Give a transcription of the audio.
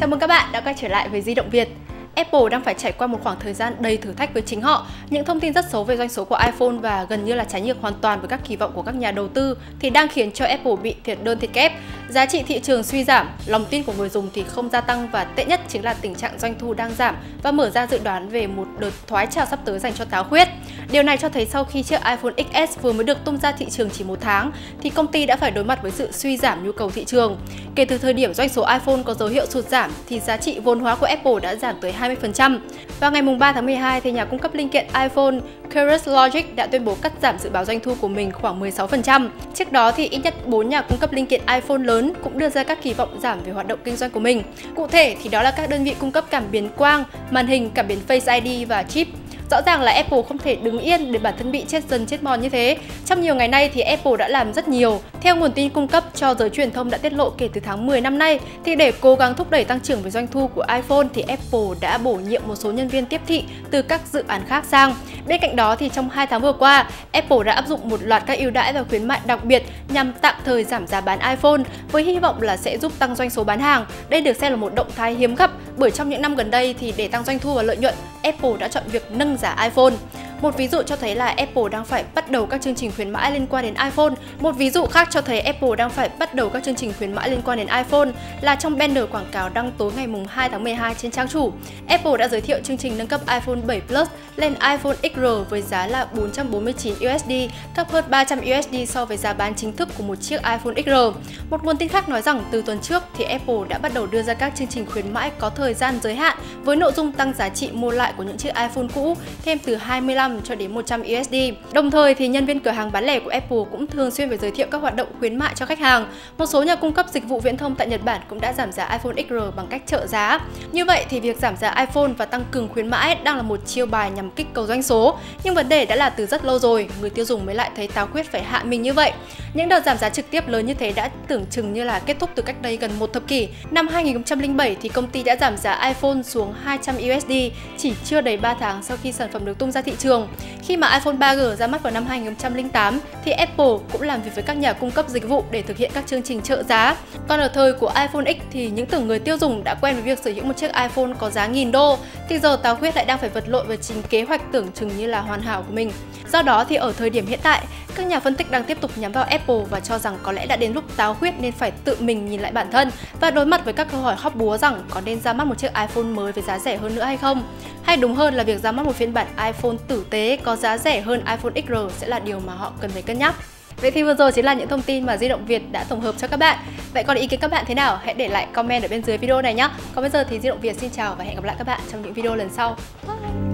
Chào mừng các bạn đã quay trở lại với Di Động Việt. Apple đang phải trải qua một khoảng thời gian đầy thử thách với chính họ. Những thông tin rất xấu về doanh số của iPhone và gần như là trái ngược hoàn toàn với các kỳ vọng của các nhà đầu tư thì đang khiến cho Apple bị thiệt đơn thiệt kép. Giá trị thị trường suy giảm, lòng tin của người dùng thì không gia tăng và tệ nhất chính là tình trạng doanh thu đang giảm và mở ra dự đoán về một đợt thoái trào sắp tới dành cho táo khuyết. Điều này cho thấy sau khi chiếc iPhone XS vừa mới được tung ra thị trường chỉ một tháng thì công ty đã phải đối mặt với sự suy giảm nhu cầu thị trường. Kể từ thời điểm doanh số iPhone có dấu hiệu sụt giảm thì giá trị vốn hóa của Apple đã giảm tới 20%. Vào ngày 3 tháng 12 thì nhà cung cấp linh kiện iPhone Cirrus Logic đã tuyên bố cắt giảm dự báo doanh thu của mình khoảng 16%. Trước đó thì ít nhất 4 nhà cung cấp linh kiện iPhone lớn cũng đưa ra các kỳ vọng giảm về hoạt động kinh doanh của mình. Cụ thể thì đó là các đơn vị cung cấp cảm biến quang, màn hình, cảm biến Face ID và chip. Rõ ràng là Apple không thể đứng yên để bản thân bị chết dần chết mòn như thế. Trong nhiều ngày nay thì Apple đã làm rất nhiều. Theo nguồn tin cung cấp cho giới truyền thông đã tiết lộ kể từ tháng 10 năm nay thì để cố gắng thúc đẩy tăng trưởng về doanh thu của iPhone thì Apple đã bổ nhiệm một số nhân viên tiếp thị từ các dự án khác sang. Bên cạnh đó thì trong 2 tháng vừa qua, Apple đã áp dụng một loạt các ưu đãi và khuyến mại đặc biệt nhằm tạm thời giảm giá bán iPhone với hy vọng là sẽ giúp tăng doanh số bán hàng. Đây được xem là một động thái hiếm gặp bởi trong những năm gần đây thì để tăng doanh thu và lợi nhuận, Apple đã chọn việc nâng giá iPhone. Một ví dụ cho thấy là Apple đang phải bắt đầu các chương trình khuyến mãi liên quan đến iPhone. Một ví dụ khác cho thấy Apple đang phải bắt đầu các chương trình khuyến mãi liên quan đến iPhone là trong banner quảng cáo đăng tối ngày 2 tháng 12 trên trang chủ. Apple đã giới thiệu chương trình nâng cấp iPhone 7 Plus lên iPhone XR với giá là 449 USD, thấp hơn 300 USD so với giá bán chính thức của một chiếc iPhone XR. Một nguồn tin khác nói rằng từ tuần trước thì Apple đã bắt đầu đưa ra các chương trình khuyến mãi có thời gian giới hạn với nội dung tăng giá trị mua lại của những chiếc iPhone cũ thêm từ 25 cho đến 100 USD. Đồng thời thì nhân viên cửa hàng bán lẻ của Apple cũng thường xuyên phải giới thiệu các hoạt động khuyến mại cho khách hàng. Một số nhà cung cấp dịch vụ viễn thông tại Nhật Bản cũng đã giảm giá iPhone XR bằng cách trợ giá. Như vậy thì việc giảm giá iPhone và tăng cường khuyến mãi đang là một chiêu bài nhằm kích cầu doanh số. Nhưng vấn đề đã là từ rất lâu rồi, người tiêu dùng mới lại thấy táo khuyết phải hạ mình như vậy. Những đợt giảm giá trực tiếp lớn như thế đã tưởng chừng như là kết thúc từ cách đây gần một thập kỷ. Năm 2007 thì công ty đã giảm giá iPhone xuống 200 USD chỉ chưa đầy 3 tháng sau khi sản phẩm được tung ra thị trường. Khi mà iPhone 3G ra mắt vào năm 2008 thì Apple cũng làm việc với các nhà cung cấp dịch vụ để thực hiện các chương trình trợ giá. Còn ở thời của iPhone X thì những tưởng người tiêu dùng đã quen với việc sở hữu một chiếc iPhone có giá $1000 thì giờ táo khuyết lại đang phải vật lộn với chính kế hoạch tưởng chừng như là hoàn hảo của mình. Do đó thì ở thời điểm hiện tại, các nhà phân tích đang tiếp tục nhắm vào Apple và cho rằng có lẽ đã đến lúc táo khuyết nên phải tự mình nhìn lại bản thân và đối mặt với các câu hỏi hóc búa rằng có nên ra mắt một chiếc iPhone mới với giá rẻ hơn nữa hay không? Hay đúng hơn là việc ra mắt một phiên bản iPhone tử tế có giá rẻ hơn iPhone XR sẽ là điều mà họ cần phải cân nhắc. Vậy thì vừa rồi chính là những thông tin mà Di Động Việt đã tổng hợp cho các bạn. Vậy còn ý kiến các bạn thế nào? Hãy để lại comment ở bên dưới video này nhé. Còn bây giờ thì Di Động Việt xin chào và hẹn gặp lại các bạn trong những video lần sau. Bye.